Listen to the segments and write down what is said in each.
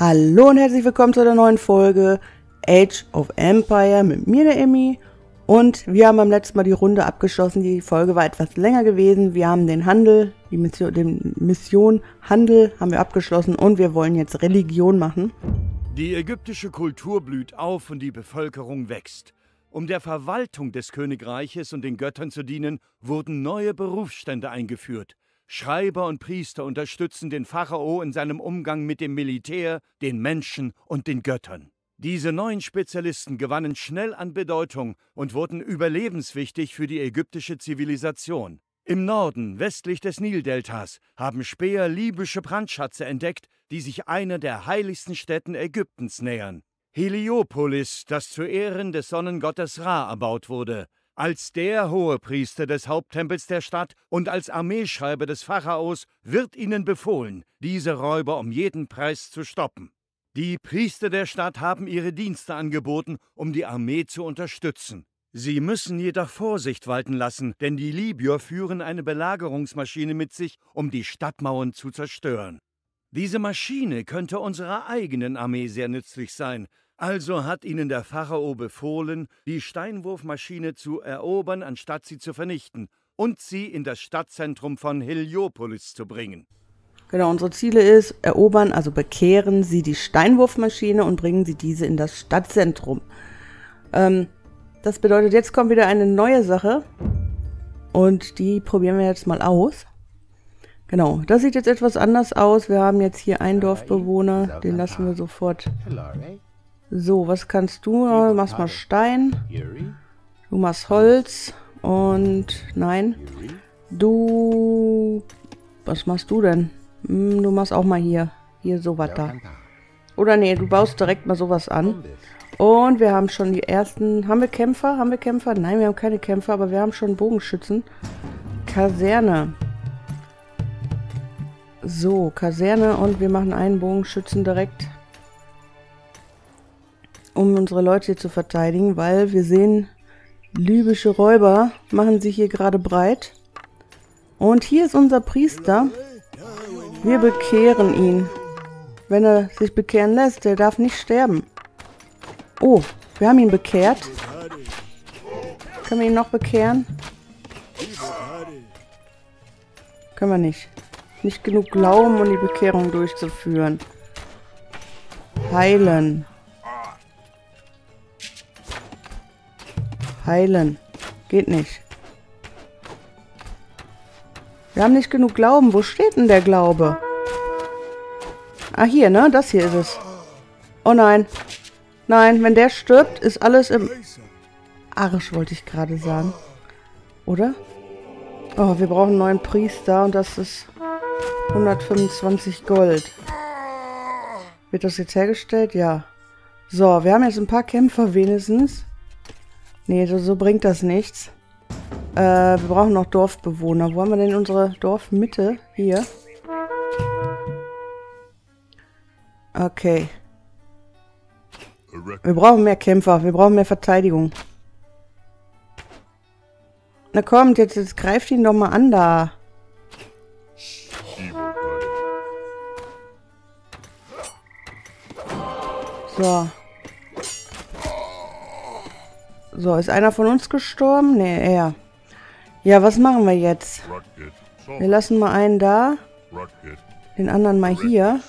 Hallo und herzlich willkommen zu der neuen Folge Age of Empire mit mir, der Emmy. Und wir haben beim letzten Mal die Runde abgeschlossen. Die Folge war etwas länger gewesen. Wir haben den Handel, die Mission Handel haben wir abgeschlossen und wir wollen jetzt Religion machen. Die ägyptische Kultur blüht auf und die Bevölkerung wächst. Um der Verwaltung des Königreiches und den Göttern zu dienen, wurden neue Berufsstände eingeführt. Schreiber und Priester unterstützen den Pharao in seinem Umgang mit dem Militär, den Menschen und den Göttern. Diese neuen Spezialisten gewannen schnell an Bedeutung und wurden überlebenswichtig für die ägyptische Zivilisation. Im Norden, westlich des Nildeltas, haben Späher libysche Brandschatze entdeckt, die sich einer der heiligsten Stätten Ägyptens nähern. Heliopolis, das zu Ehren des Sonnengottes Ra erbaut wurde. Als der Hohepriester des Haupttempels der Stadt und als Armeeschreiber des Pharaos wird ihnen befohlen, diese Räuber um jeden Preis zu stoppen. Die Priester der Stadt haben ihre Dienste angeboten, um die Armee zu unterstützen. Sie müssen jedoch Vorsicht walten lassen, denn die Libyer führen eine Belagerungsmaschine mit sich, um die Stadtmauern zu zerstören. Diese Maschine könnte unserer eigenen Armee sehr nützlich sein. Also hat ihnen der Pharao befohlen, die Steinwurfmaschine zu erobern, anstatt sie zu vernichten, und sie in das Stadtzentrum von Heliopolis zu bringen. Genau, unsere Ziele ist, erobern, also bekehren sie die Steinwurfmaschine und bringen sie diese in das Stadtzentrum. Das bedeutet, jetzt kommt wieder eine neue Sache und die probieren wir jetzt mal aus. Genau, das sieht jetzt etwas anders aus. Wir haben jetzt hier einen Dorfbewohner, den lassen wir sofort... So, was kannst du? Du machst mal Stein. Du machst Holz. Und nein. Du... Was machst du denn? Du machst auch mal hier. Hier sowas da. Oder nee, du baust direkt mal sowas an. Und wir haben schon die ersten... Haben wir Kämpfer? Haben wir Kämpfer? Nein, wir haben keine Kämpfer, aber wir haben schon Bogenschützen. Kaserne. So, Kaserne. Und wir machen einen Bogenschützen direkt, um unsere Leute hier zu verteidigen, weil wir sehen, libysche Räuber machen sich hier gerade breit. Und hier ist unser Priester. Wir bekehren ihn. Wenn er sich bekehren lässt, der darf nicht sterben. Oh, wir haben ihn bekehrt. Können wir ihn noch bekehren? Können wir nicht. Nicht genug Glauben, um die Bekehrung durchzuführen. Heilen. Heilen. Geht nicht. Wir haben nicht genug Glauben. Wo steht denn der Glaube? Ah, hier, ne? Das hier ist es. Oh nein. Nein, wenn der stirbt, ist alles im Arsch, wollte ich gerade sagen. Oder? Oh, wir brauchen einen neuen Priester und das ist 125 Gold. Wird das jetzt hergestellt? Ja. So, wir haben jetzt ein paar Kämpfer wenigstens. Nee, so bringt das nichts. Wir brauchen noch Dorfbewohner. Wo haben wir denn unsere Dorfmitte? Hier. Okay. Wir brauchen mehr Kämpfer. Wir brauchen mehr Verteidigung. Na kommt, jetzt greift ihn doch mal an da. So. So, ist einer von uns gestorben? Nee, er. Ja, was machen wir jetzt? Wir lassen mal einen da. Den anderen mal hier.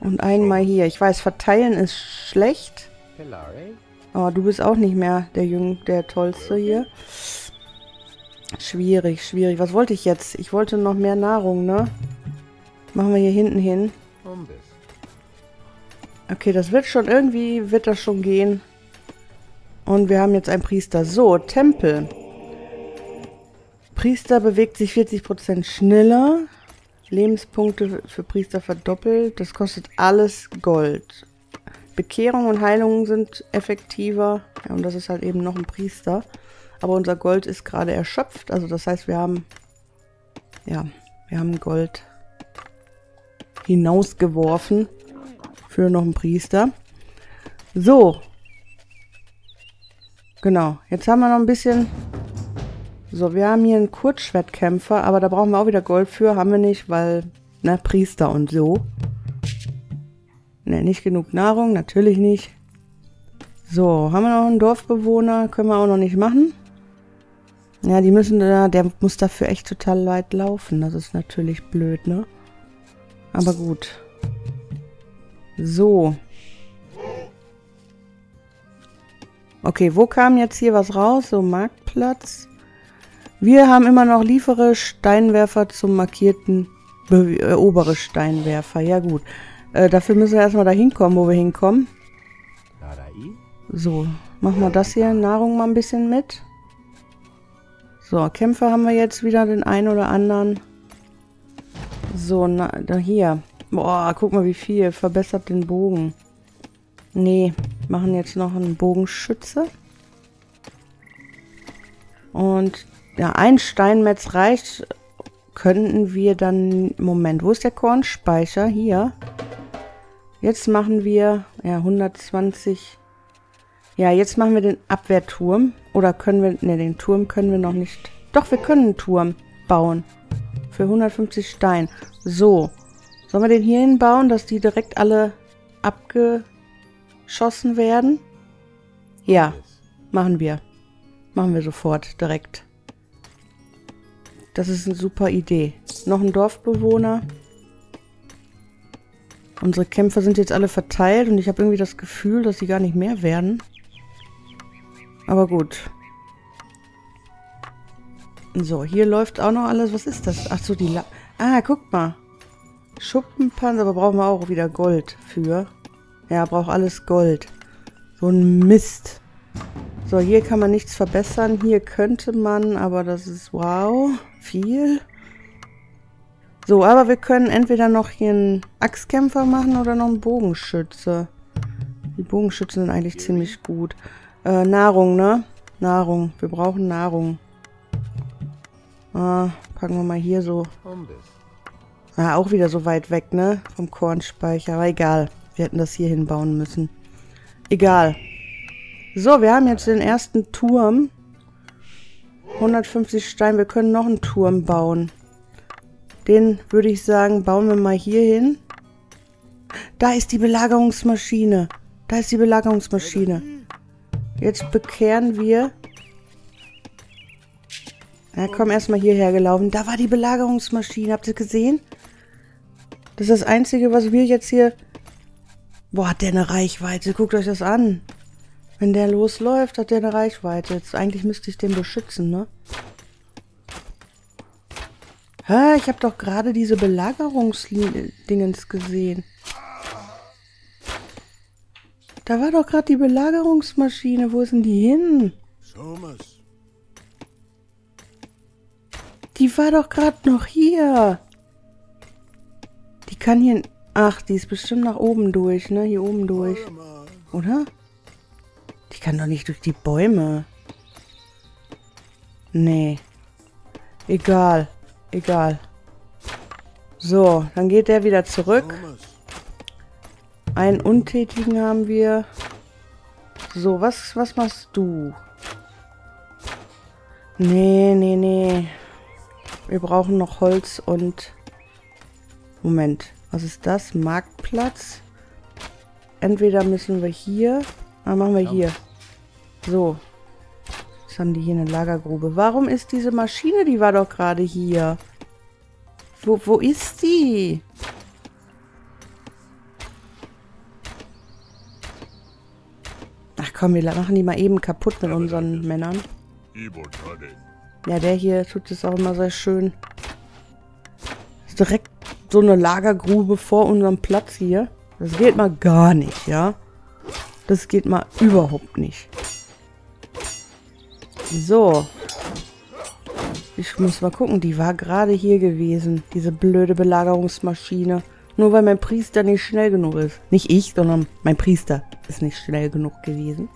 Und einen mal hier. Ich weiß, verteilen ist schlecht. Aber du bist auch nicht mehr der Tollste hier. Schwierig, schwierig. Was wollte ich jetzt? Ich wollte noch mehr Nahrung, ne? Machen wir hier hinten hin. Okay, das wird schon irgendwie, wird das schon gehen. Und wir haben jetzt einen Priester. So, Tempel. Priester bewegt sich 40% schneller. Lebenspunkte für Priester verdoppelt. Das kostet alles Gold. Bekehrung und Heilung sind effektiver. Ja, und das ist halt eben noch ein Priester. Aber unser Gold ist gerade erschöpft. Also das heißt, wir haben... Ja, wir haben Gold hinausgeworfen für noch einen Priester. So. Genau, jetzt haben wir noch ein bisschen... So, wir haben hier einen Kurzschwertkämpfer, aber da brauchen wir auch wieder Gold für. Haben wir nicht, weil... Ne, Priester und so. Ne, nicht genug Nahrung, natürlich nicht. So, haben wir noch einen Dorfbewohner? Können wir auch noch nicht machen. Ja, die müssen da, der muss dafür echt total weit laufen. Das ist natürlich blöd, ne? Aber gut. So. Okay, wo kam jetzt hier was raus? So, Marktplatz. Wir haben immer noch liefere Steinwerfer zum markierten obere Steinwerfer. Ja gut, dafür müssen wir erstmal da hinkommen, wo wir hinkommen. So, machen wir das hier, Nahrung mal ein bisschen mit. So, Kämpfer haben wir jetzt wieder den einen oder anderen. So, na, da hier. Boah, guck mal wie viel, verbessert den Bogen. Nee, machen jetzt noch einen Bogenschütze. Und ja, ein Steinmetz reicht. Könnten wir dann... Moment, wo ist der Kornspeicher? Hier. Jetzt machen wir... Ja, 120... Ja, jetzt machen wir den Abwehrturm. Oder können wir... Ne, den Turm können wir noch nicht... Doch, wir können einen Turm bauen. Für 150 Stein. So. Sollen wir den hier hinbauen, dass die direkt alle abgeschossen werden? Ja, machen wir. Machen wir sofort, direkt. Das ist eine super Idee. Noch ein Dorfbewohner. Unsere Kämpfer sind jetzt alle verteilt und ich habe irgendwie das Gefühl, dass sie gar nicht mehr werden. Aber gut. So, hier läuft auch noch alles. Was ist das? Ach so, die... Ah, guck mal. Schuppenpanzer, aber brauchen wir auch wieder Gold für. Ja, braucht alles Gold. So ein Mist. So, hier kann man nichts verbessern. Hier könnte man, aber das ist wow, viel. So, aber wir können entweder noch hier einen Axtkämpfer machen oder noch einen Bogenschütze. Die Bogenschützen sind eigentlich ziemlich gut. Nahrung, ne? Nahrung. Wir brauchen Nahrung. Packen wir mal hier so. Ah, auch wieder so weit weg, ne? Vom Kornspeicher. Aber egal. Wir hätten das hier hinbauen müssen. Egal. So, wir haben jetzt den ersten Turm. 150 Stein. Wir können noch einen Turm bauen. Den würde ich sagen, bauen wir mal hier hin. Da ist die Belagerungsmaschine. Da ist die Belagerungsmaschine. Jetzt bekehren wir. Na komm, erstmal hierher gelaufen. Da war die Belagerungsmaschine. Habt ihr gesehen? Das ist das Einzige, was wir jetzt hier... Boah, hat der eine Reichweite. Guckt euch das an. Wenn der losläuft, hat der eine Reichweite. Jetzt eigentlich müsste ich den beschützen, ne? Hä, ich habe doch gerade diese Belagerungsdingens gesehen. Da war doch gerade die Belagerungsmaschine. Wo ist denn die hin? Die war doch gerade noch hier. Die kann hier... Ach, die ist bestimmt nach oben durch, ne? Hier oben durch. Oder? Die kann doch nicht durch die Bäume. Nee. Egal. Egal. So, dann geht der wieder zurück. Einen Untätigen haben wir. So, was machst du? Nee, nee, nee. Wir brauchen noch Holz und... Moment, was ist das? Marktplatz. Entweder müssen wir hier... machen wir hier. So. Jetzt haben die hier eine Lagergrube. Warum ist diese Maschine? Die war doch gerade hier. Wo ist die? Ach komm, wir machen die mal eben kaputt mit unseren Männern. Ja, der hier tut es auch immer sehr schön. Ist direkt so eine Lagergrube vor unserem Platz hier. Das geht mal gar nicht, ja. Das geht mal überhaupt nicht. So. Ich muss mal gucken. Die war gerade hier gewesen. Diese blöde Belagerungsmaschine. Nur weil mein Priester nicht schnell genug ist. Nicht ich, sondern mein Priester ist nicht schnell genug gewesen.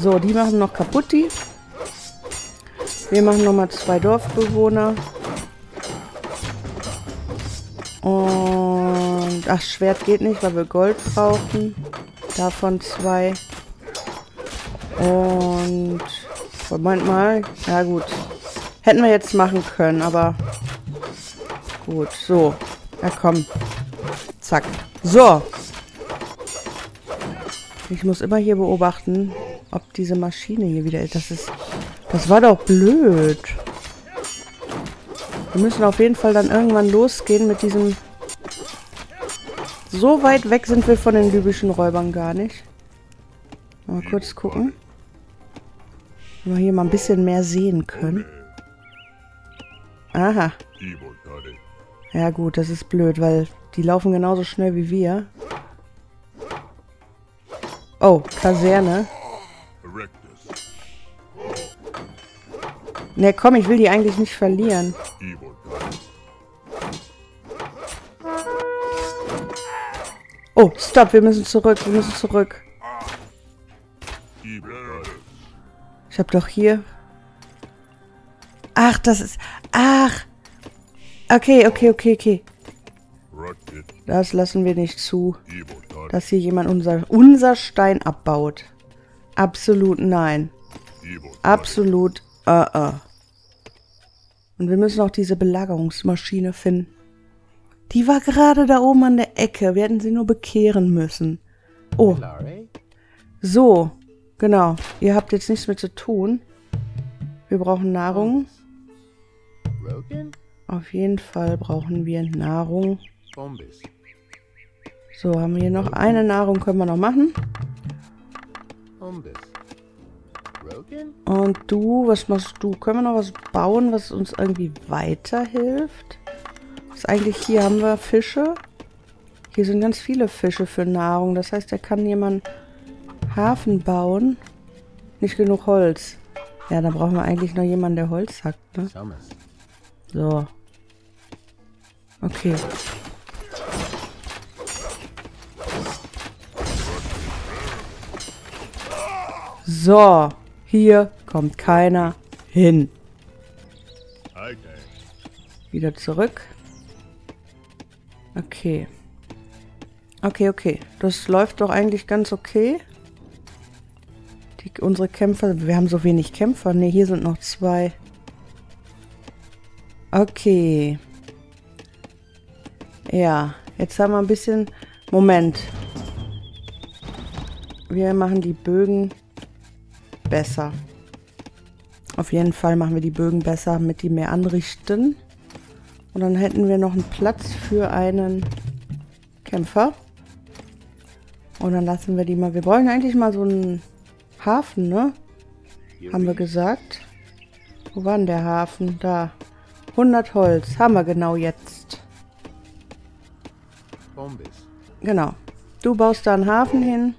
So, die machen noch kaputt, die. Wir machen nochmal 2 Dorfbewohner. Und... Ach, Schwert geht nicht, weil wir Gold brauchen. Davon 2. Und... Moment mal. Ja gut. Hätten wir jetzt machen können, aber... Gut, so. Ja komm. Zack. So. Ich muss immer hier beobachten, ob diese Maschine hier wieder ist. Das war doch blöd. Wir müssen auf jeden Fall dann irgendwann losgehen mit diesem... So weit weg sind wir von den libyschen Räubern gar nicht. Mal kurz gucken. Wenn wir hier mal ein bisschen mehr sehen können. Aha. Ja gut, das ist blöd, weil die laufen genauso schnell wie wir. Oh, Kaserne. Ne, komm, ich will die eigentlich nicht verlieren. Oh, stopp, wir müssen zurück, Ich hab doch hier... Ach, das ist... Ach! Okay. Das lassen wir nicht zu, dass hier jemand unser Stein abbaut. Absolut nein. Absolut Und wir müssen auch diese Belagerungsmaschine finden. Die war gerade da oben an der Ecke. Wir hätten sie nur bekehren müssen. Oh. So. Genau. Ihr habt jetzt nichts mit zu tun. Wir brauchen Nahrung. Auf jeden Fall brauchen wir Nahrung. So, haben wir hier noch eine Nahrung, können wir noch machen. Und du, was machst du? Können wir noch was bauen, was uns irgendwie weiterhilft? Was ist eigentlich hier? Haben wir Fische? Hier sind ganz viele Fische für Nahrung. Das heißt, da kann jemand Hafen bauen. Nicht genug Holz. Ja, da brauchen wir eigentlich noch jemanden, der Holz hackt, ne? So. Okay. So. Hier kommt keiner hin. Wieder zurück. Okay. Okay. Das läuft doch eigentlich ganz okay. Unsere Kämpfer... Wir haben so wenig Kämpfer. Ne, hier sind noch zwei. Okay. Ja. Jetzt haben wir ein bisschen... Moment. Wir machen die Bögen... besser. Auf jeden Fall machen wir die Bögen besser, damit die mehr anrichten. Und dann hätten wir noch einen Platz für einen Kämpfer. Und dann lassen wir die mal... Wir brauchen eigentlich mal so einen Hafen, ne? Haben wir gesagt. Wo war denn der Hafen? Da. 100 Holz. Haben wir genau jetzt. Genau. Du baust da einen Hafen hin.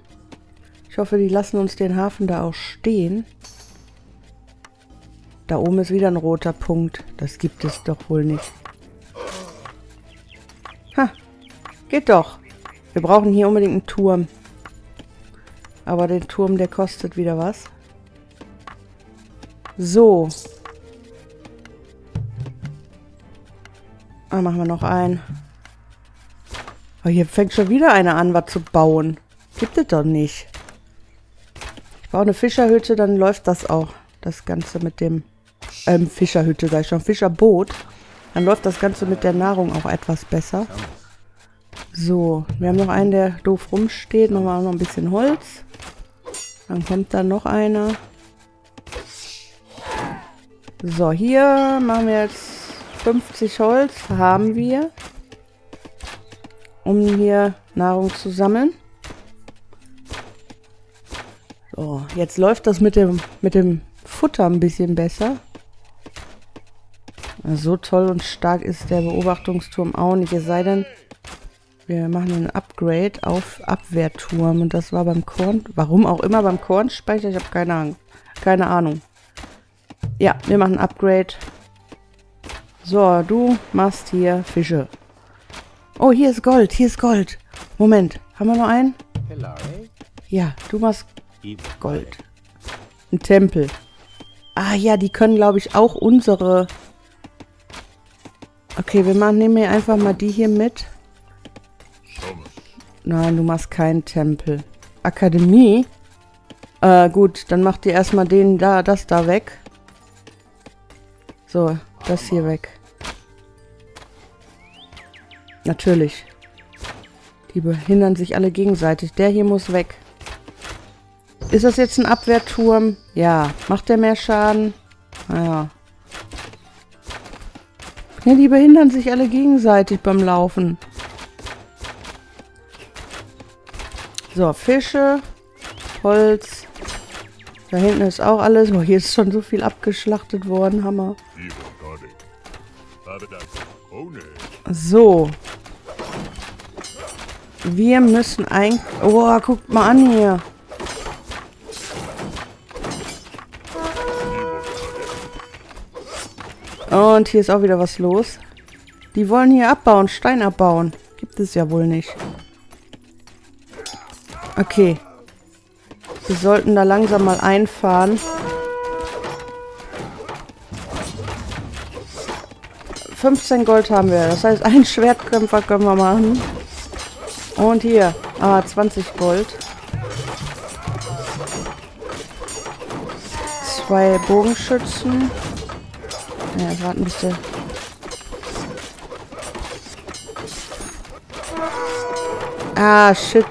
Ich hoffe, die lassen uns den Hafen da auch stehen. Da oben ist wieder ein roter Punkt. Das gibt es doch wohl nicht. Ha, geht doch. Wir brauchen hier unbedingt einen Turm. Aber den Turm, der kostet wieder was. So. Dann machen wir noch einen. Oh, hier fängt schon wieder einer an, was zu bauen. Gibt es doch nicht. Ich baue eine Fischerhütte, dann läuft das auch. Das Ganze mit dem... Fischerhütte, sag ich schon. Fischerboot. Dann läuft das Ganze mit der Nahrung auch etwas besser. So, wir haben noch einen, der doof rumsteht. Nochmal noch ein bisschen Holz. Dann kommt da noch einer. So, hier machen wir jetzt 50 Holz. Haben wir. Um hier Nahrung zu sammeln. Oh, jetzt läuft das mit dem Futter ein bisschen besser. So toll und stark ist der Beobachtungsturm auch nicht. Es sei denn, wir machen ein Upgrade auf Abwehrturm. Und das war beim Korn... Warum auch immer beim Kornspeicher? Ich habe keine Ahnung. Ja, wir machen ein Upgrade. So, du machst hier Fische. Oh, hier ist Gold. Moment, haben wir noch einen? Ja, du machst... Gold. Ein Tempel. Ah ja, die können, glaube ich, auch unsere... Okay, wir nehmen hier einfach mal die hier mit. Nein, du machst keinen Tempel. Akademie? Gut, dann macht ihr erstmal den da, das da weg. So, das hier weg. Natürlich. Die behindern sich alle gegenseitig. Der hier muss weg. Ist das jetzt ein Abwehrturm? Ja. Macht der mehr Schaden? Naja. Ja, die behindern sich alle gegenseitig beim Laufen. So, Fische, Holz. Da hinten ist auch alles. Boah, hier ist schon so viel abgeschlachtet worden. Hammer. So. Wir müssen eigentlich... Oh, guckt mal an hier. Und hier ist auch wieder was los. Die wollen hier abbauen, Stein abbauen. Gibt es ja wohl nicht. Okay. Wir sollten da langsam mal einfahren. $15 Gold haben wir. Das heißt, einen Schwertkämpfer können wir machen. Und hier. Ah, 20 Gold. 2 Bogenschützen. Ja, warten bis der... Ah, shit.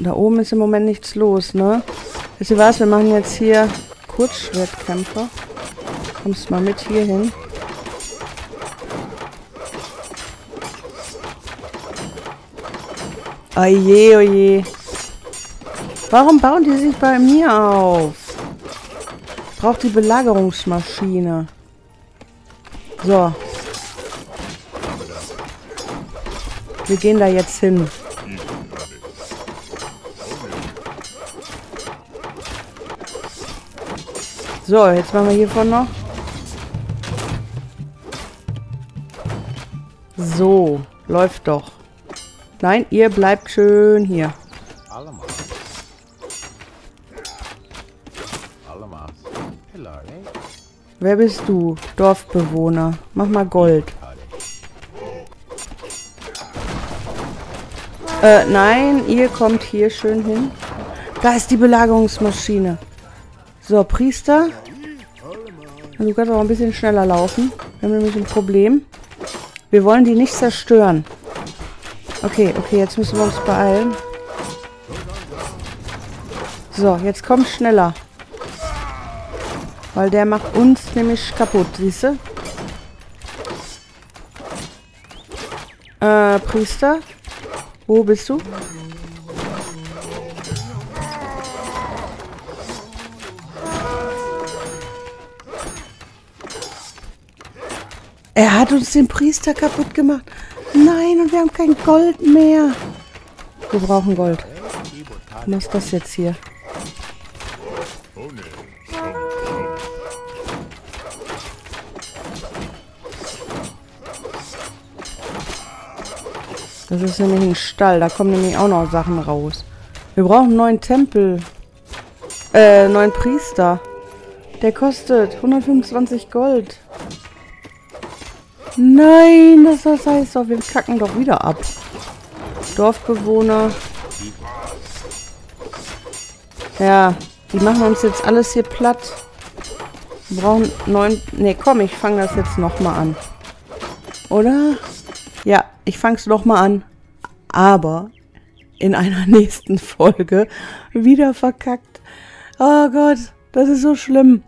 Da oben ist im Moment nichts los, ne? Wisst ihr was? Wir machen jetzt hier Kurzschwertkämpfer. Kommst mal mit hier hin. Oje, oje. Warum bauen die sich bei mir auf? Braucht die Belagerungsmaschine. So. Wir gehen da jetzt hin. So, jetzt machen wir hiervon noch. So, läuft doch. Nein, ihr bleibt schön hier. Wer bist du? Dorfbewohner. Mach mal Gold. Nein, ihr kommt hier schön hin. Da ist die Belagerungsmaschine. So, Priester. Du kannst auch ein bisschen schneller laufen. Wir haben nämlich ein Problem. Wir wollen die nicht zerstören. Okay, okay, jetzt müssen wir uns beeilen. So, jetzt komm schneller. Weil der macht uns nämlich kaputt, siehst du? Priester? Wo bist du? Er hat uns den Priester kaputt gemacht. Nein, und wir haben kein Gold mehr. Wir brauchen Gold. Was ist das jetzt hier? Das ist nämlich ein Stall. Da kommen nämlich auch noch Sachen raus. Wir brauchen einen neuen Tempel. Neuen Priester. Der kostet 125 Gold. Nein, das heißt doch, wir kacken doch wieder ab. Dorfbewohner. Ja, die machen uns jetzt alles hier platt. Wir brauchen 9... Ne, komm, ich fange das jetzt nochmal an. Oder? Ja, ich fange es nochmal an, aber in einer nächsten Folge wieder verkackt. Oh Gott, das ist so schlimm.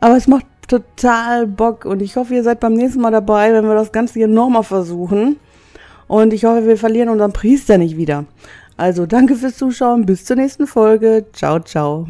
Aber es macht total Bock und ich hoffe, ihr seid beim nächsten Mal dabei, wenn wir das Ganze hier nochmal versuchen. Und ich hoffe, wir verlieren unseren Priester nicht wieder. Also danke fürs Zuschauen, bis zur nächsten Folge. Ciao, ciao.